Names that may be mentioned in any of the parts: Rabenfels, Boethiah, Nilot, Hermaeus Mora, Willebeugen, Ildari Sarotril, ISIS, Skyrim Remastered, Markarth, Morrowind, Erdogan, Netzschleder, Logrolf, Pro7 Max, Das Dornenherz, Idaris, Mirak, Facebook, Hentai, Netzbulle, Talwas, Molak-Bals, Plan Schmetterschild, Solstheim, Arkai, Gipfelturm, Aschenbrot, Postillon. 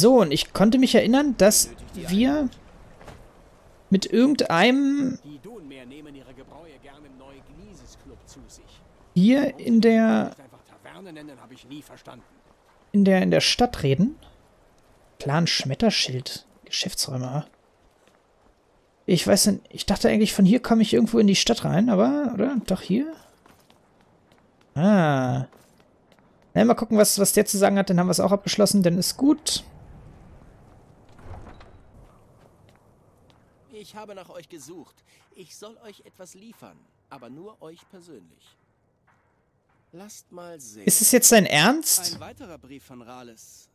So, und ich konnte mich erinnern, dass wir mit irgendeinem hier in der Stadt reden. Plan Schmetterschild. Geschäftsräume. Ich weiß nicht, ich dachte eigentlich, von hier komme ich irgendwo in die Stadt rein, aber, oder? Doch hier? Ah. Na, mal gucken, was der zu sagen hat, dann haben wir es auch abgeschlossen, dann ist gut. Ich habe nach euch gesucht. Ich soll euch etwas liefern, aber nur euch persönlich. Lasst mal sehen. Ist es jetzt dein Ernst? Ein weiterer Brief von Rales.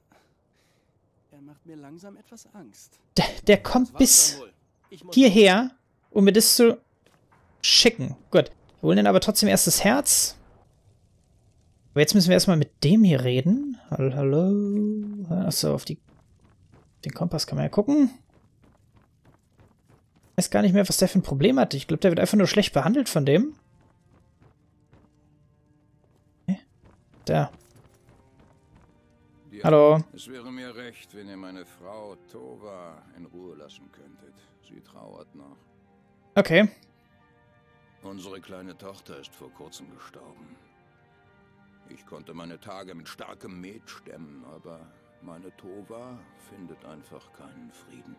Er macht mir langsam etwas Angst. Der kommt bis hierher, um mir das zu schicken. Gut. Wir holen dann aber trotzdem erst das Herz. Aber jetzt müssen wir erstmal mit dem hier reden. Hallo, hallo. Achso, auf den Kompass kann man ja gucken. Ich weiß gar nicht mehr, was der für ein Problem hatte. Ich glaube, der wird einfach nur schlecht behandelt von dem. Okay. Da. Hallo. Es wäre mir recht, wenn ihr meine Frau Tova in Ruhe lassen könntet. Sie trauert noch. Okay. Unsere kleine Tochter ist vor kurzem gestorben. Ich konnte meine Tage mit starkem Met stemmen, aber meine Tova findet einfach keinen Frieden.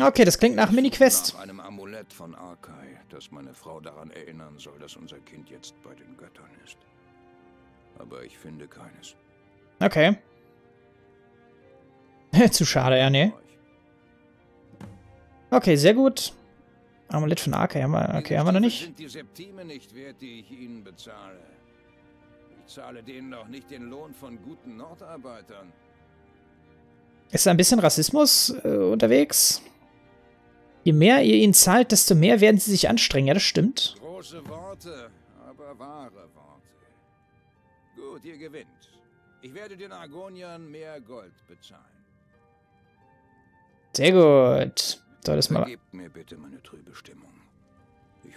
Okay, das klingt nach Mini-Quest. Nach einem Amulett von Arkai, das meine Frau daran erinnern soll, dass unser Kind jetzt bei den Göttern ist. Aber ich finde keines. Okay. Zu schade, ja, ne? Okay, sehr gut. Amulett von Arkai haben wir, okay, haben wir noch nicht. Sind die Septime nicht wert, die ich ihnen bezahle? Ich zahle denen auch nicht den Lohn von guten Nordarbeitern. Ist da ein bisschen Rassismus unterwegs? Je mehr ihr ihnen zahlt, desto mehr werden sie sich anstrengen. Ja, das stimmt. Große Worte, aber wahre Worte. Gut, ihr gewinnt. Ich werde den Argoniern mehr Gold bezahlen. Sehr gut. So, das mal. Gebt mir bitte meine trübe Stimmung.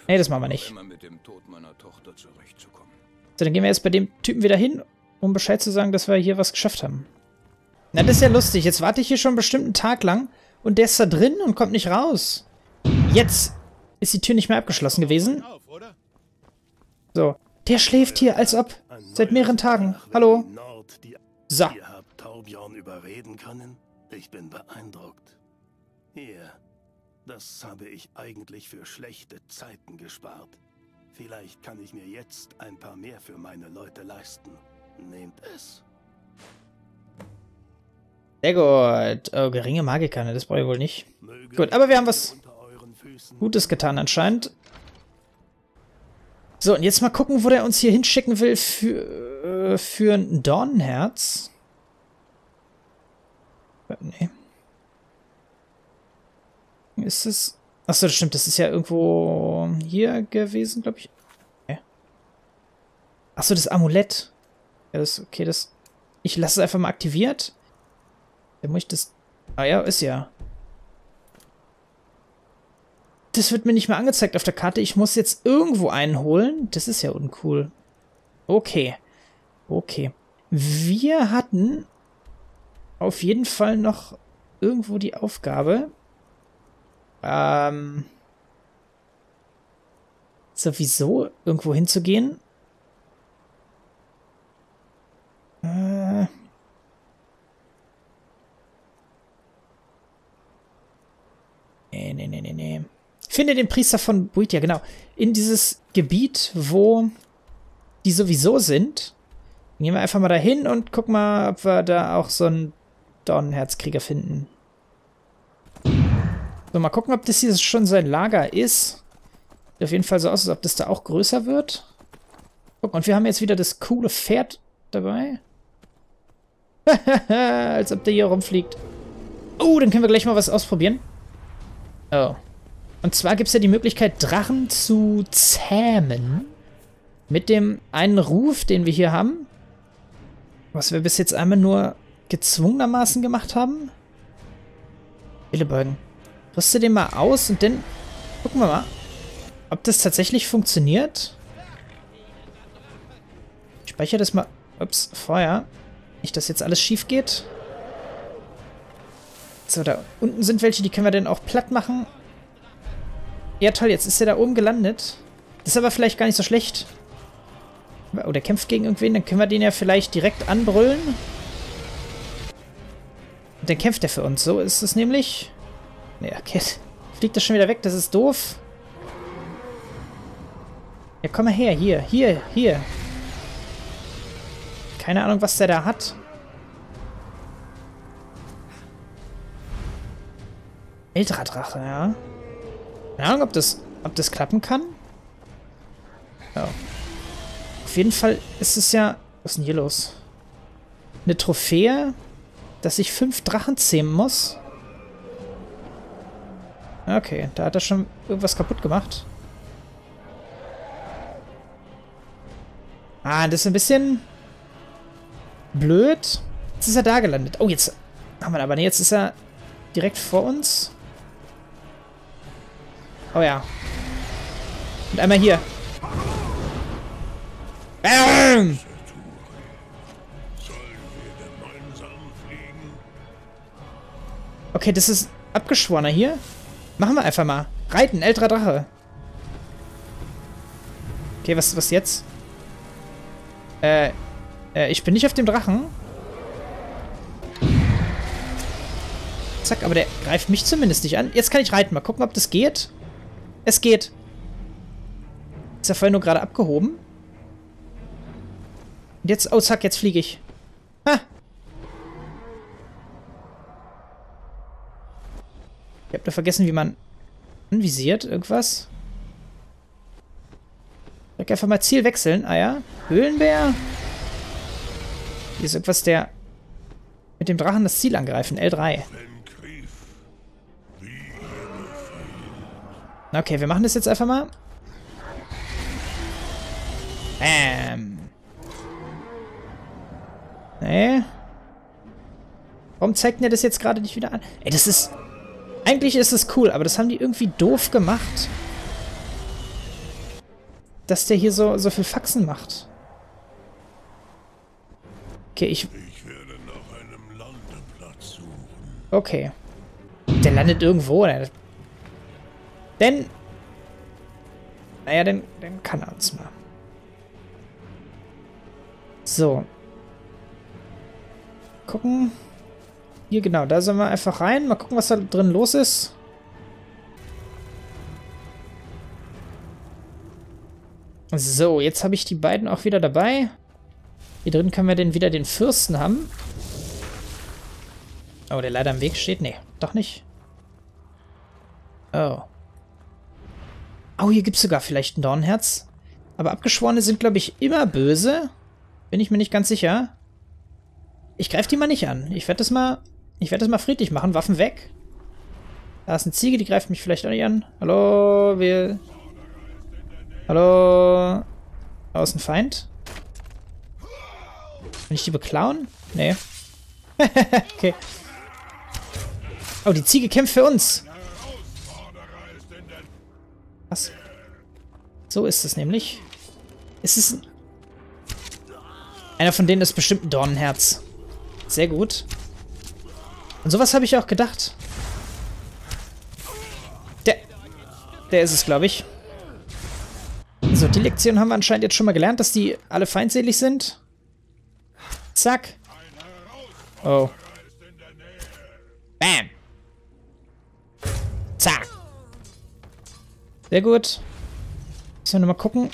Nee, das machen wir nicht. Mit dem Tod meiner Tochter zurechtzukommen. So, dann gehen wir jetzt bei dem Typen wieder hin, um Bescheid zu sagen, dass wir hier was geschafft haben. Na, das ist ja lustig. Jetzt warte ich hier schon bestimmt einen Tag lang und der ist da drin und kommt nicht raus. Jetzt ist die Tür nicht mehr abgeschlossen gewesen. So. Der schläft hier, als ob. Seit mehreren Tagen. Hallo. So. Ihr habt Torbjörn überreden können? Ich bin beeindruckt. Hier. Das habe ich eigentlich für schlechte Zeiten gespart. Vielleicht kann ich mir jetzt ein paar mehr für meine Leute leisten. Nehmt es. Sehr gut. Oh, geringe Magikanne, das brauche ich wohl nicht. Gut, aber wir haben was Gutes getan anscheinend. So, und jetzt mal gucken, wo der uns hier hinschicken will für ein Dornenherz. Nee. Ist es... Achso, das stimmt, das ist ja irgendwo hier gewesen, glaube ich. Okay. Achso, das Amulett. Ja, das ist okay, das... Ich lasse es einfach mal aktiviert. Dann muss ich das... Ah ja, ist ja. Das wird mir nicht mehr angezeigt auf der Karte. Ich muss jetzt irgendwo einen holen. Das ist ja uncool. Okay. Okay. Wir hatten auf jeden Fall noch irgendwo die Aufgabe. Sowieso irgendwo hinzugehen. Nee. Finde den Priester von Boethiah, genau. In dieses Gebiet, wo die sowieso sind. Dann gehen wir einfach mal dahin und gucken mal, ob wir da auch so einen Dornenherzkrieger finden. So, mal gucken, ob das hier schon sein Lager ist. Sieht auf jeden Fall so aus, als ob das da auch größer wird. Guck, und wir haben jetzt wieder das coole Pferd dabei. Als ob der hier rumfliegt. Oh, dann können wir gleich mal was ausprobieren. Oh. Und zwar gibt es ja die Möglichkeit, Drachen zu zähmen. Mit dem einen Ruf, den wir hier haben. Was wir bis jetzt einmal nur gezwungenermaßen gemacht haben. Willebeugen. Rüste den mal aus und dann gucken wir mal, ob das tatsächlich funktioniert. Ich speichere das mal. Ups, Feuer. Nicht, dass jetzt alles schief geht. So, da unten sind welche, die können wir dann auch platt machen. Ja, toll, jetzt ist er da oben gelandet. Das ist aber vielleicht gar nicht so schlecht. Oh, der kämpft gegen irgendwen, dann können wir den ja vielleicht direkt anbrüllen. Und dann kämpft er für uns, so ist es nämlich. Ne, okay, fliegt das schon wieder weg, das ist doof. Ja, komm mal her, hier. Keine Ahnung, was der da hat. Älterer Drache, ja. Keine Ahnung, ob das klappen kann. Oh. Auf jeden Fall ist es ja... Was ist denn hier los? Eine Trophäe, dass ich 5 Drachen zähmen muss. Okay, da hat er schon irgendwas kaputt gemacht. Ah, das ist ein bisschen blöd. Jetzt ist er da gelandet. Oh, jetzt haben wir ihn aber. Nee, jetzt ist er direkt vor uns. Oh ja. Und einmal hier. Bam! Okay, das ist abgeschworener hier. Machen wir einfach mal. Reiten, älterer Drache. Okay, was jetzt? Ich bin nicht auf dem Drachen. Zack, aber der greift mich zumindest nicht an. Jetzt kann ich reiten. Mal gucken, ob das geht. Es geht. Ist ja vorhin nur gerade abgehoben. Und jetzt, oh zack, jetzt fliege ich. Ha! Ich hab da vergessen, wie man anvisiert. Irgendwas. Ich sag einfach mal Ziel wechseln. Ah ja. Höhlenbär. Hier ist irgendwas, der mit dem Drachen das Ziel angreifen. L3. Okay, wir machen das jetzt einfach mal. Nee. Warum zeigt mir das jetzt gerade nicht wieder an? Ey, das ist... Eigentlich ist es cool, aber das haben die irgendwie doof gemacht. Dass der hier so viel Faxen macht. Okay, ich werde nach einem Landeplatz suchen. Okay. Der landet irgendwo, oder? Denn... Naja, dann kann er uns mal. So. Gucken. Hier, genau. Da sollen wir einfach rein. Mal gucken, was da drin los ist. So, jetzt habe ich die beiden auch wieder dabei. Hier drin können wir dann wieder den Fürsten haben. Oh, der leider im Weg steht. Nee, doch nicht. Oh. Oh, hier gibt es sogar vielleicht ein Dornenherz. Aber Abgeschworene sind, glaube ich, immer böse. Bin ich mir nicht ganz sicher. Ich greife die mal nicht an. Ich werde das mal friedlich machen. Waffen weg. Da ist eine Ziege, die greift mich vielleicht auch nicht an. Hallo, hallo. Außen Feind. Kann ich die beklauen? Nee. Okay. Oh, die Ziege kämpft für uns. Was? So ist es nämlich. Ist es ein... Einer von denen ist bestimmt ein Dornenherz. Sehr gut. Und sowas habe ich auch gedacht. Der ist es, glaube ich. So, die Lektion haben wir anscheinend jetzt schon mal gelernt, dass die alle feindselig sind. Zack. Oh. Bam. Zack. Sehr gut. Müssen wir nochmal gucken,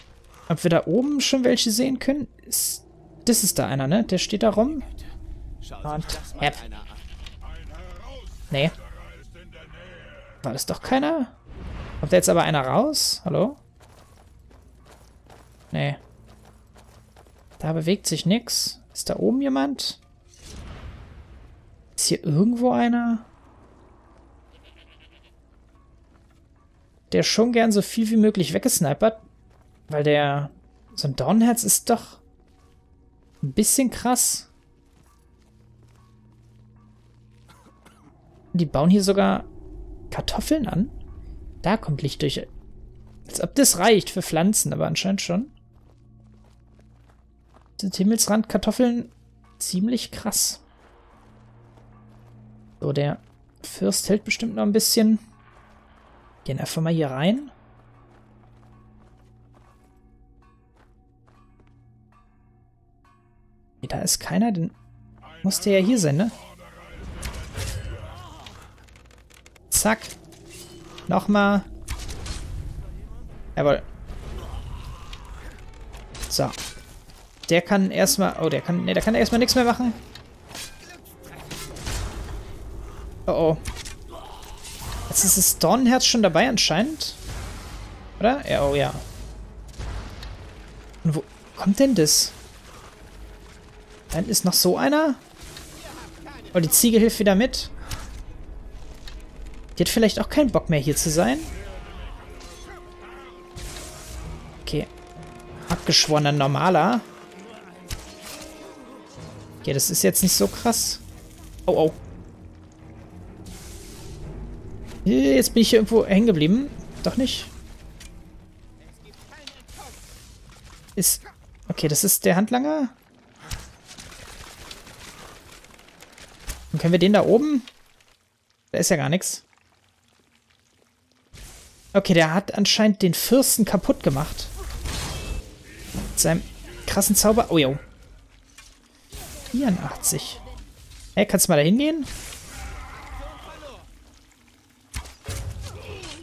ob wir da oben schon welche sehen können. Das ist da einer, ne? Der steht da rum. Und App. Nee. War das doch keiner? Kommt da jetzt aber einer raus? Hallo? Nee. Da bewegt sich nichts. Ist da oben jemand? Ist hier irgendwo einer? Der schon gern so viel wie möglich weggesnipert. Weil der... So ein Dornenherz ist doch... Ein bisschen krass. Die bauen hier sogar Kartoffeln an. Da kommt Licht durch. Als ob das reicht für Pflanzen, aber anscheinend schon. Sind Himmelsrand Kartoffeln ziemlich krass. So, der Fürst hält bestimmt noch ein bisschen. Gehen einfach mal hier rein. Nee, da ist keiner, denn muss der ja hier sein, ne? Zack. Nochmal. Jawohl. So. Der kann erstmal... Oh, der kann erstmal nichts mehr machen. Oh, oh. Jetzt ist das Dornenherz schon dabei anscheinend. Oder? Ja, oh ja. Und wo kommt denn das? Da hinten ist noch so einer. Oh, die Ziege hilft wieder mit. Die hat vielleicht auch keinen Bock mehr hier zu sein. Okay. Abgeschworener Normaler. Okay, das ist jetzt nicht so krass. Oh, oh. Jetzt bin ich hier irgendwo hängen geblieben. Doch nicht. Ist... Okay, das ist der Handlanger. Und können wir den da oben? Da ist ja gar nichts. Okay, der hat anscheinend den Fürsten kaputt gemacht. Mit seinem krassen Zauber. Oh, jo. 84. Hey, kannst du mal da hingehen?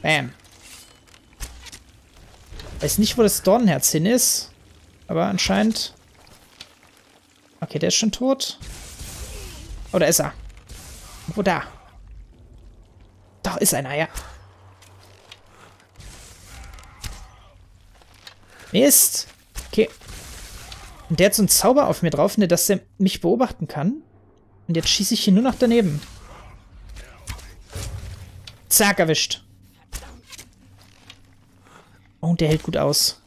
Bam. Weiß nicht, wo das Dornenherz hin ist. Aber anscheinend... Okay, der ist schon tot. Oh, da ist er. Wo da? Da ist einer, ja. Mist. Okay. Und der hat so einen Zauber auf mir drauf, ne, dass der mich beobachten kann. Und jetzt schieße ich hier nur noch daneben. Zack, erwischt. Oh, der hält gut aus.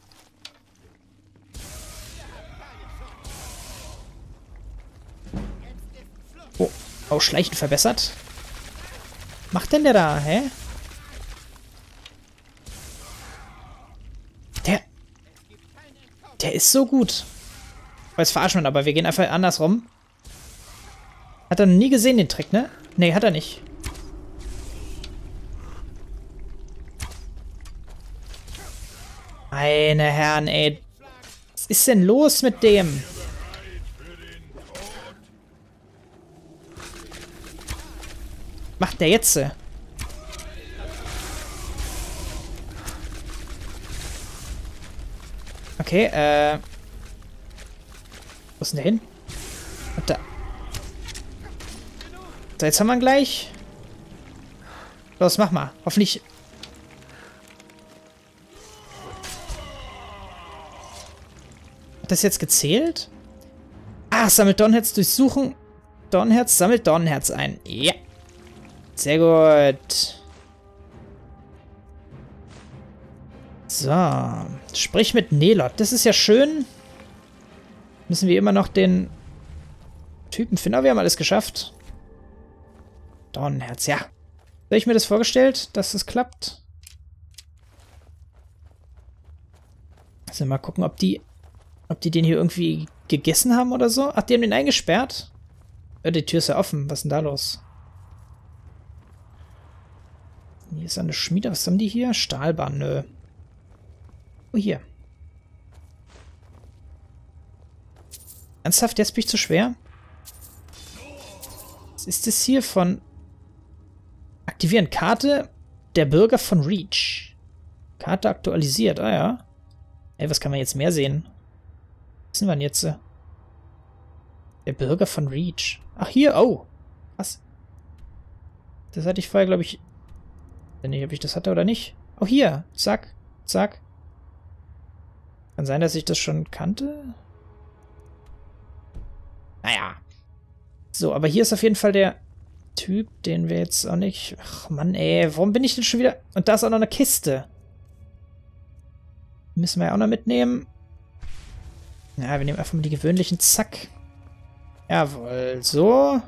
Oh, auch Schleichen verbessert. Macht denn der da, hä? Der ist so gut. Jetzt verarscht man, aber wir gehen einfach andersrum. Hat er noch nie gesehen, den Trick, ne? Ne, hat er nicht. Meine Herren, ey. Was ist denn los mit dem? Macht der jetzt? Okay, Wo ist denn der hin? Und da. So, jetzt haben wir ihn gleich. Los, mach mal. Hoffentlich. Hat das jetzt gezählt? Ah, sammelt Dornherz durchsuchen. Dornherz sammelt Dornherz ein. Ja. Sehr gut. So. Sprich mit Nilot. Das ist ja schön. Müssen wir immer noch den Typen finden. Aber wir haben alles geschafft. Dornenherz, ja. Habe ich mir das vorgestellt, dass das klappt? Also mal gucken, ob die den hier irgendwie gegessen haben oder so. Ach, die haben den eingesperrt? Ja, die Tür ist ja offen. Was ist denn da los? Hier ist eine Schmiede. Was haben die hier? Stahlbahn, nö. Oh, hier. Ernsthaft, jetzt bin ich zu schwer? Was ist das hier von... Aktivieren Karte der Bürger von Reach. Karte aktualisiert, ah ja. Ey, was kann man jetzt mehr sehen? Was sind wir denn jetzt? Der Bürger von Reach. Ach, hier, oh. Was? Das hatte ich vorher, glaube ich... Ich weiß nicht, ob ich das hatte oder nicht. Oh, hier. Zack, zack. Kann sein, dass ich das schon kannte. Naja. So, aber hier ist auf jeden Fall der Typ, den wir jetzt auch nicht... Ach Mann, ey, warum bin ich denn schon wieder... Und da ist auch noch eine Kiste. Die müssen wir ja auch noch mitnehmen. Ja, wir nehmen einfach mal die gewöhnlichen. Zack. Jawohl, so.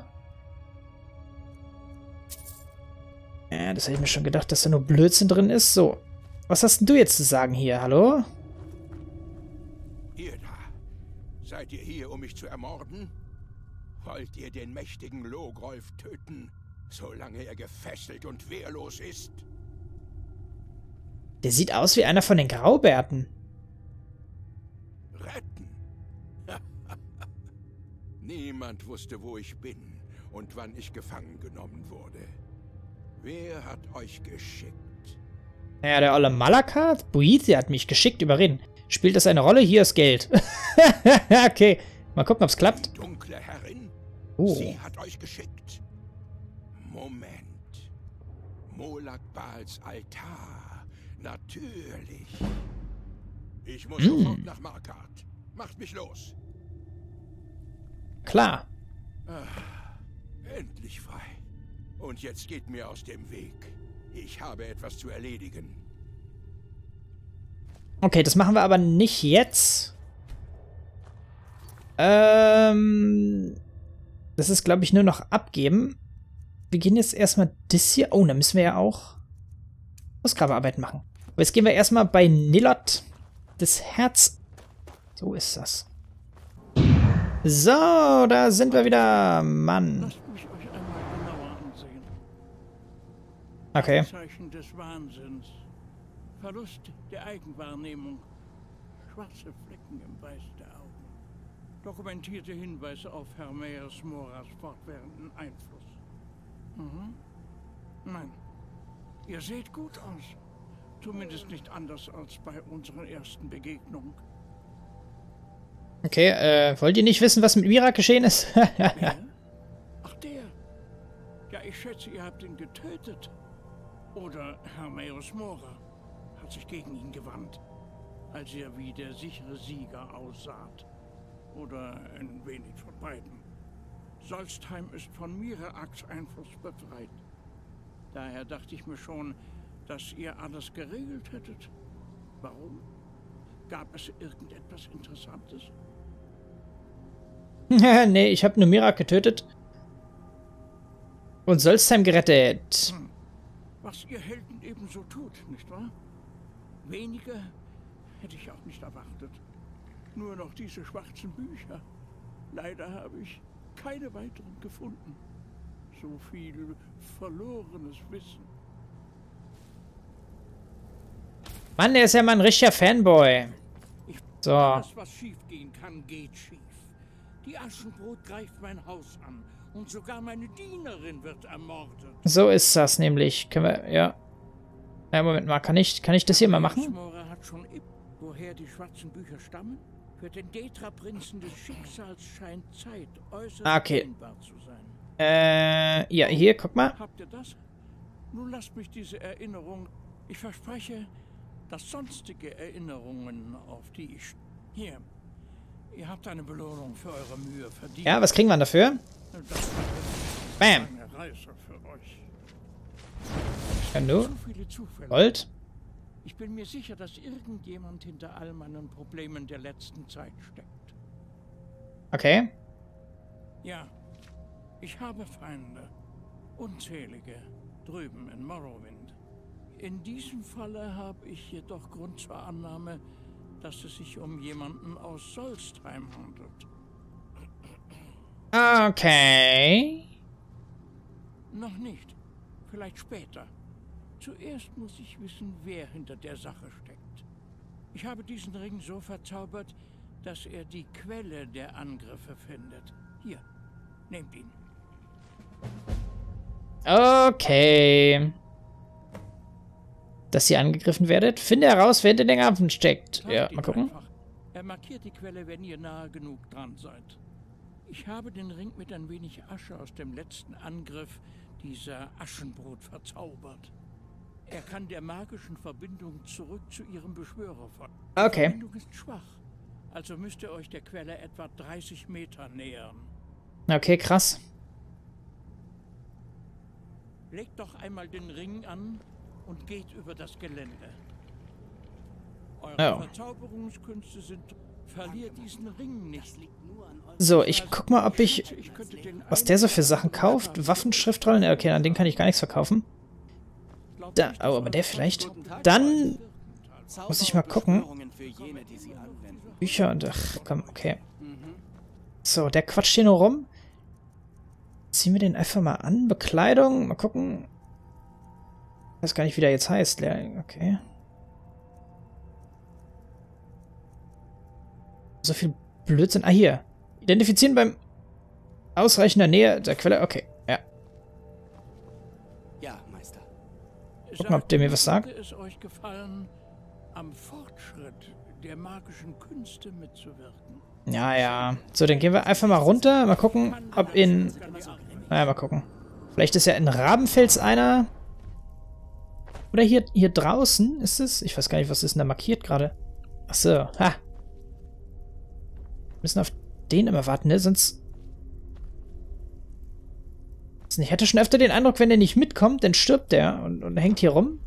Ja, das hätte ich mir schon gedacht, dass da nur Blödsinn drin ist. So, was hast denn du jetzt zu sagen hier? Hallo? Ihr da. Seid ihr hier, um mich zu ermorden? Wollt ihr den mächtigen Logrolf töten? solange er gefesselt und wehrlos ist. Der sieht aus wie einer von den Graubärten. Retten? Niemand wusste, wo ich bin und wann ich gefangen genommen wurde. Wer hat euch geschickt? Naja, der olle Molak-Bals? Boethiah hat mich geschickt überreden. Spielt das eine Rolle? Hier ist Geld. Okay, mal gucken, ob es klappt. Die dunkle Herrin? Oh. Sie hat euch geschickt. Moment. Molak-Bals Altar. Natürlich. Ich muss sofort nach Markarth. Macht mich los. Klar. Ach, endlich frei. Und jetzt geht mir aus dem Weg. Ich habe etwas zu erledigen. Okay, das machen wir aber nicht jetzt. Das ist, glaube ich, nur noch abgeben. Wir gehen jetzt erstmal das hier. Oh, da müssen wir ja auch Ausgrabearbeit machen. Aber jetzt gehen wir erstmal bei Nilot das Herz. So ist das. So, da sind wir wieder. Mann. Okay. Zeichen des Wahnsinns. Verlust der Eigenwahrnehmung. Schwarze Flecken im Weiß der Augen. Dokumentierte Hinweise auf Hermaeus Moras fortwährenden Einfluss. Mhm. Nein. Ihr seht gut aus. Zumindest nicht anders als bei unserer ersten Begegnung. Okay, wollt ihr nicht wissen, was mit Mirak geschehen ist? Ja? Ach, der. Ja, ich schätze, ihr habt ihn getötet. Oder Hermaeus Mora hat sich gegen ihn gewandt, als er wie der sichere Sieger aussah. Oder ein wenig von beiden. Solstheim ist von Miraks Einfluss befreit. Daher dachte ich mir schon, dass ihr alles geregelt hättet. Warum? Gab es irgendetwas Interessantes? Nee, ich habe nur Mirak getötet. Und Solstheim gerettet. Hm. Was ihr Helden ebenso tut, nicht wahr? Wenige hätte ich auch nicht erwartet. Nur noch diese schwarzen Bücher. Leider habe ich keine weiteren gefunden. So viel verlorenes Wissen. Mann, der ist ja mal ein richtiger Fanboy. So. Alles, was schief gehen kann, geht schief. Die Aschenbrot greift mein Haus an. Und sogar meine Dienerin wird ermordet. So ist das nämlich. Können wir, ja. Na, Moment mal, kann ich das hier mal machen? Mora hat schon woher die schwarzen Bücher stammen? Für den Detra-Prinzen des Schicksals scheint Zeit äußerst dehnbar zu sein. Ja, hier, guck mal. Habt ihr das? Nun lasst mich diese Erinnerung. Ich verspreche, dass sonstige Erinnerungen, auf die ich... Hier, ihr habt eine Belohnung für eure Mühe verdient. Ja, was kriegen wir dafür? Bam! Kann du? Gold? Ich bin mir sicher, dass irgendjemand hinter all meinen Problemen der letzten Zeit steckt. Okay. Ja, ich habe Feinde. Unzählige. Drüben in Morrowind. In diesem Falle habe ich jedoch Grund zur Annahme, dass es sich um jemanden aus Solstheim handelt. Okay. Noch nicht. Vielleicht später. Zuerst muss ich wissen, wer hinter der Sache steckt. Ich habe diesen Ring so verzaubert, dass er die Quelle der Angriffe findet. Hier, nehmt ihn. Okay. Dass ihr angegriffen werdet? Finde heraus, wer hinter den Waffen steckt. Ja, mal gucken. Er markiert die Quelle, wenn ihr nahe genug dran seid. Ich habe den Ring mit ein wenig Asche aus dem letzten Angriff dieser Aschenbrot verzaubert. Er kann der magischen Verbindung zurück zu ihrem Beschwörer folgen. Okay. Die Verbindung ist schwach, also müsst ihr euch der Quelle etwa 30 Meter nähern. Okay, krass. Legt doch einmal den Ring an und geht über das Gelände. Eure Verzauberungskünste sind... Verliert diesen Ring nicht. So, ich guck mal, ob ich... Was der so für Sachen kauft? Waffen, Schriftrollen? Okay, an den kann ich gar nichts verkaufen. Da, oh, aber der vielleicht. Dann muss ich mal gucken. Bücher und... Ach, komm, okay. So, der quatscht hier nur rum. Ziehen wir den einfach mal an. Bekleidung, mal gucken. Ich weiß gar nicht, wie der jetzt heißt. Okay. So viel Blödsinn. Ah, hier. Identifizieren beim ausreichender Nähe der Quelle. Okay, ja. Ja, Meister. Guck mal, ob der mir was sagt. Es euch gefallen, am Fortschritt der magischen Künste mitzuwirken. Ja, ja. So, dann gehen wir einfach mal runter. Mal gucken, ob in... Naja, mal gucken. Vielleicht ist ja in Rabenfels einer. Oder hier draußen ist es. Ich weiß gar nicht, was ist denn da markiert gerade. Achso. Ha. Wir müssen auf den immer warten, ne? Sonst... Ich hatte schon öfter den Eindruck, wenn der nicht mitkommt, dann stirbt der und hängt hier rum.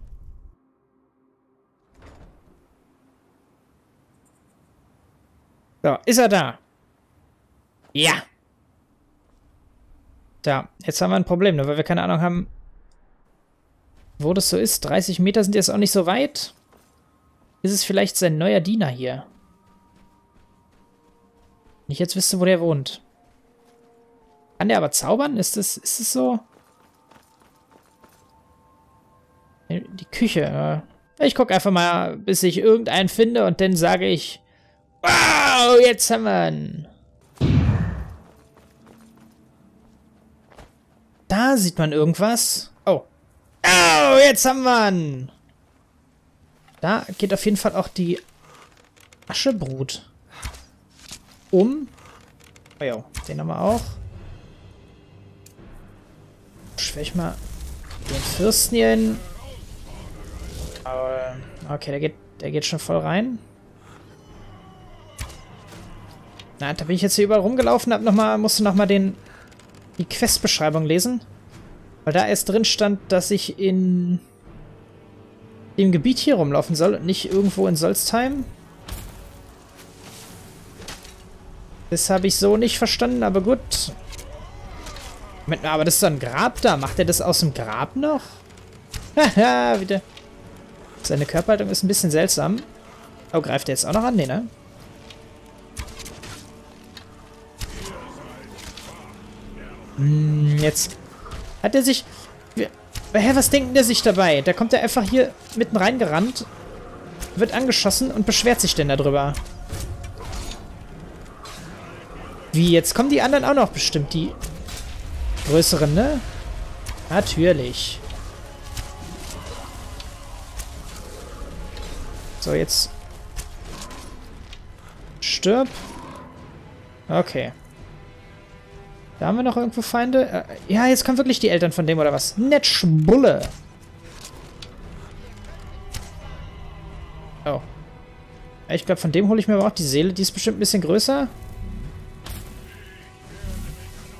So, ist er da? Ja! Da, jetzt haben wir ein Problem, ne, weil wir keine Ahnung haben, wo das so ist. 30 Meter sind jetzt auch nicht so weit. Ist es vielleicht sein neuer Diener hier? Wenn ich jetzt wüsste, wo der wohnt. Kann der aber zaubern? Ist das so? Die Küche. Ich gucke einfach mal, bis ich irgendeinen finde und dann sage ich... Wow, jetzt haben wir einen. Da sieht man irgendwas. Oh. Oh, jetzt haben wir einen. Da geht auf jeden Fall auch die Aschebrut um. Oh ja, den haben wir auch. Schwör ich mal den Fürsten hier hin. Okay, der geht schon voll rein. Na, da bin ich jetzt hier überall rumgelaufen, musste nochmal die Questbeschreibung lesen. Weil da erst drin stand, dass ich in dem Gebiet hier rumlaufen soll und nicht irgendwo in Solstheim. Das habe ich so nicht verstanden, aber gut. Moment mal, aber das ist doch ein Grab da. Macht er das aus dem Grab noch? Haha, wieder. Seine Körperhaltung ist ein bisschen seltsam. Oh, greift er jetzt auch noch an? Nee, ne? Jetzt hat er sich... Hä, was denkt der sich dabei? Da kommt er einfach hier mitten reingerannt, wird angeschossen und beschwert sich denn darüber. Wie, jetzt kommen die anderen auch noch bestimmt, die größeren, ne? Natürlich. So, jetzt... Stirb. Okay. Da haben wir noch irgendwo Feinde. Ja, jetzt kommen wirklich die Eltern von dem, oder was? Netzbulle. Oh. Ich glaube, von dem hole ich mir aber auch die Seele. Die ist bestimmt ein bisschen größer.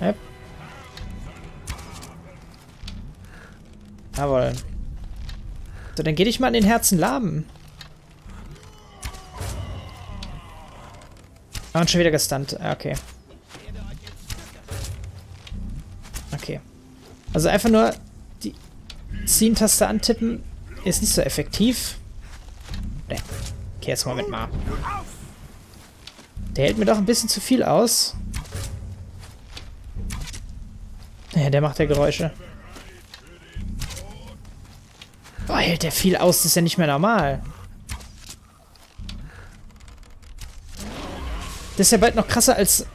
Yep. Jawohl. So, dann geh dich mal an den Herzen laben. Ah, und schon wieder gestunt. Okay. Okay. Also einfach nur die Ziehen-Taste antippen ist nicht so effektiv. Nee. Okay, jetzt Moment mal. Der hält mir doch ein bisschen zu viel aus. Naja, der macht ja Geräusche. Boah, hält der viel aus, das ist ja nicht mehr normal. Das ist ja bald noch krasser als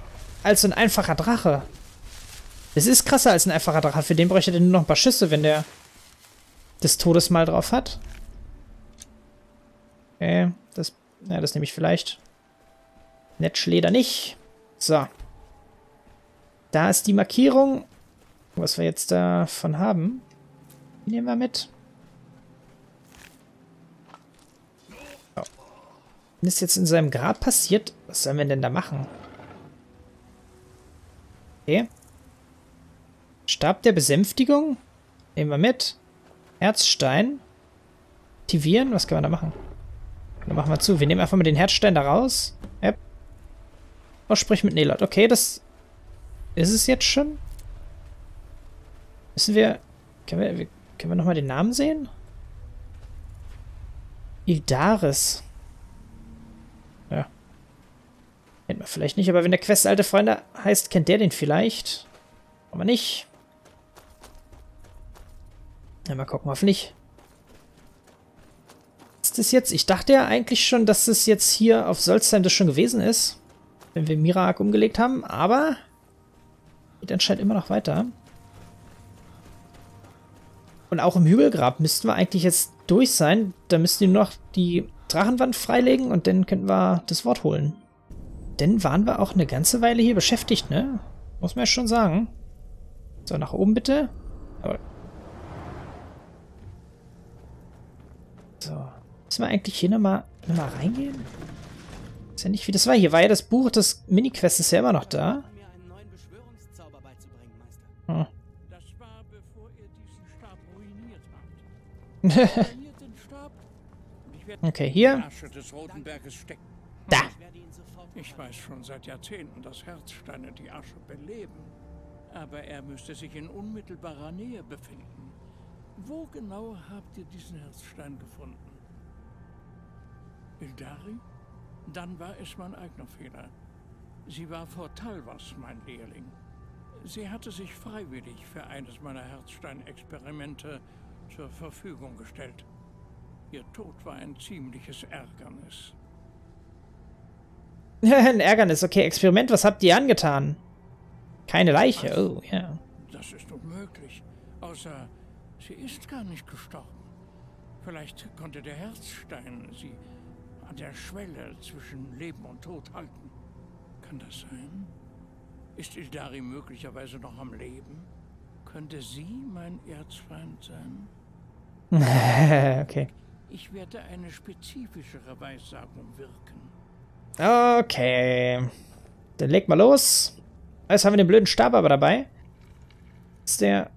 so ein einfacher Drache. Es ist krasser als ein einfacher Drache. Für den bräuchte er nur noch ein paar Schüsse, wenn der des Todes mal drauf hat. Okay, das... Ja, das nehme ich vielleicht. Netzschleder nicht. So. Da ist die Markierung. Was wir jetzt davon haben. Die nehmen wir mit. Oh. Was ist jetzt in seinem Grab passiert? Was sollen wir denn da machen? Okay. Stab der Besänftigung. Nehmen wir mit. Herzstein. Aktivieren. Was können wir da machen? Dann machen wir zu. Wir nehmen einfach mal den Herzstein da raus. Yep. Oh, sprich mit Nilot. Okay, das ist es jetzt schon. Müssen wir... Können wir nochmal den Namen sehen? Idaris. Ja. Kennt man vielleicht nicht, aber wenn der Quest alte Freunde heißt, kennt der den vielleicht. Aber nicht. Ja, mal gucken, hoffentlich. Ist das jetzt? Ich dachte ja eigentlich schon, dass das jetzt hier auf Solstheim das schon gewesen ist, wenn wir Mirak umgelegt haben, aber geht anscheinend immer noch weiter. Und auch im Hügelgrab müssten wir eigentlich jetzt durch sein. Da müssten wir nur noch die Drachenwand freilegen und dann könnten wir das Wort holen. Denn waren wir auch eine ganze Weile hier beschäftigt, ne? Muss man ja schon sagen. So, nach oben bitte. So. Müssen wir eigentlich hier nochmal reingehen? Ist ja nicht wie das war. Hier war ja das Buch, das Mini-Quest ist ja immer noch da. Hm. Okay, hier. Da. Ich weiß schon seit Jahrzehnten, dass Herzsteine die Asche beleben. Aber er müsste sich in unmittelbarer Nähe befinden. Wo genau habt ihr diesen Herzstein gefunden? Ildari? Dann war es mein eigener Fehler. Sie war vor Talwas, mein Lehrling. Sie hatte sich freiwillig für eines meiner Herzsteinexperimente zur Verfügung gestellt. Ihr Tod war ein ziemliches Ärgernis. Ein Ärgernis, okay. Experiment, was habt ihr angetan? Keine Leiche, oh, ja. Yeah. Das ist unmöglich, außer sie ist gar nicht gestorben. Vielleicht konnte der Herzstein sie an der Schwelle zwischen Leben und Tod halten. Kann das sein? Ist Ildari möglicherweise noch am Leben? Könnte sie mein Erzfeind sein? Okay. Ich werde eine spezifischere Weissagung wirken. Okay. Dann leg mal los. Jetzt haben wir den blöden Stab aber dabei. Ist der...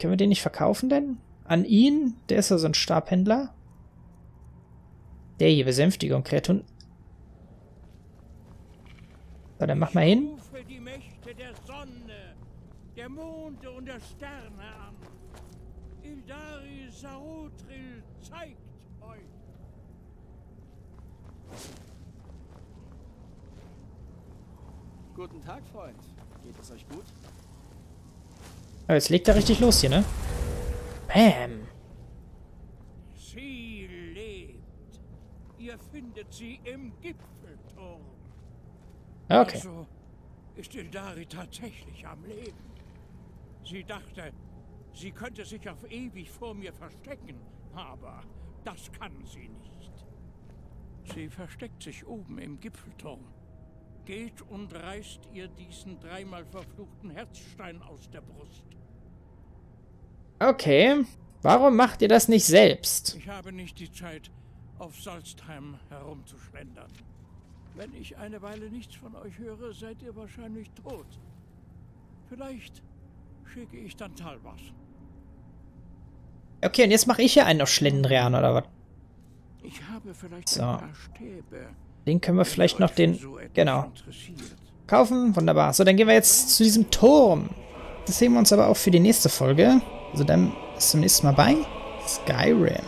Können wir den nicht verkaufen denn? An ihn? Der ist ja so ein Stabhändler. Der hier, Besänftigung, Kreaturen. So, dann mach mal hin. Ich rufe die Mächte der Sonne, der Monde und der Sterne an. Ildari Sarotril zeigt euch. Guten Tag, Freund. Geht es euch gut? Aber jetzt legt er richtig los hier, ne? Bam! Sie lebt. Ihr findet sie im Gipfelturm. Okay. Also ist Ildari tatsächlich am Leben. Sie dachte, sie könnte sich auf ewig vor mir verstecken, aber das kann sie nicht. Sie versteckt sich oben im Gipfelturm. Geht und reißt ihr diesen dreimal verfluchten Herzstein aus der Brust. Okay. Warum macht ihr das nicht selbst? Ich habe nicht die Zeit, auf Solstheim herumzuschlendern. Wenn ich eine Weile nichts von euch höre, seid ihr wahrscheinlich tot. Vielleicht schicke ich dann Talwas. Okay, und jetzt mache ich ja einen auf Schlendrian, oder was? Ich habe vielleicht so ein paar Stäbe. Den können wir vielleicht noch den... Genau. Kaufen, wunderbar. So, dann gehen wir jetzt zu diesem Turm. Das sehen wir uns aber auch für die nächste Folge. Also dann bis zum nächsten Mal bei Skyrim.